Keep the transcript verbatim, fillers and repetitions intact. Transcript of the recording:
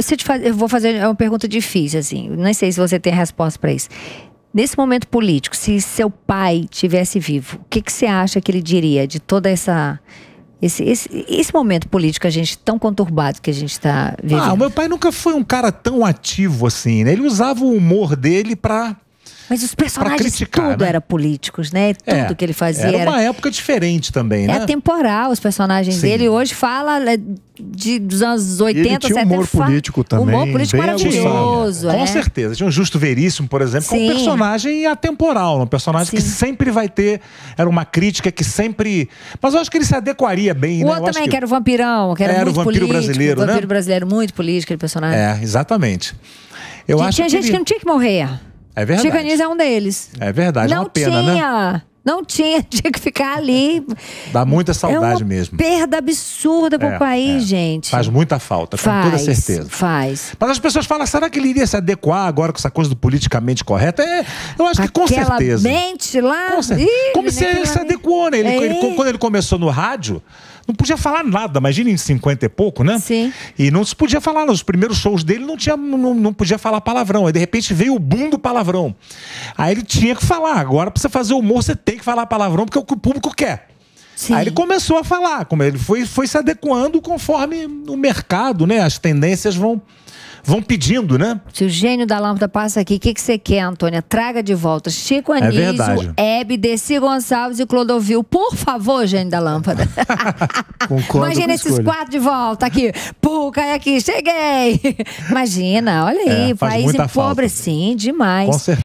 Se eu, te faz, eu vou fazer uma pergunta difícil, assim. Não sei se você tem resposta para isso. Nesse momento político, se seu pai tivesse vivo, o que, que você acha que ele diria de toda essa... Esse, esse, esse momento político, a gente tão conturbado que a gente tá vivendo? Ah, o meu pai nunca foi um cara tão ativo assim, né? Ele usava o humor dele pra... Mas os personagens criticar, tudo né? eram políticos, né? Tudo é, que ele fazia era... Era uma época diferente também, né? É atemporal, os personagens Sim. dele. Hoje fala de, dos anos oitenta, setenta... Ele tinha humor político também. Humor político maravilhoso, é. Com certeza. Tinha um Justo Veríssimo, por exemplo, Sim. que é um personagem atemporal. Um personagem Sim. que sempre vai ter... Era uma crítica que sempre... Mas eu acho que ele se adequaria bem, o né? O outro também, que... que era o vampirão, que era, era muito o vampiro político. Brasileiro, o vampiro né? brasileiro, muito político, aquele personagem. É, exatamente. Eu que acho tinha que gente ele... que não tinha que morrer. É verdade. Chico Anysio é um deles. É verdade, é uma pena, né? Não tinha, não tinha, tinha que ficar ali. Dá muita saudade mesmo. É uma perda absurda pro país, gente. Faz muita falta, com toda certeza. Faz. Mas as pessoas falam, será que ele iria se adequar agora com essa coisa do politicamente correto? É, eu acho que com certeza. Aquela mente lá. Como se ele se adequou, né? Ele, ele, quando ele começou no rádio... Não podia falar nada, imagina em cinquenta e pouco, né? Sim. E não se podia falar, nos primeiros shows dele não, tinha, não, não podia falar palavrão. Aí de repente veio o boom do palavrão. Aí ele tinha que falar, agora pra você fazer humor você tem que falar palavrão, porque é o que o público quer. Sim. Aí ele começou a falar, como ele foi, foi se adequando conforme o mercado, né? As tendências vão... Vão pedindo, né? Se o gênio da lâmpada passa aqui, o que, que você quer, Antônia? Traga de volta Chico Anysio, é Hebe, Desi Gonçalves e Clodovil. Por favor, gênio da lâmpada. Concordo. Imagina esses escolha. quatro de volta aqui. Pô, cai aqui, cheguei. Imagina, olha aí, é, país em pobre, sim, demais. Com certeza.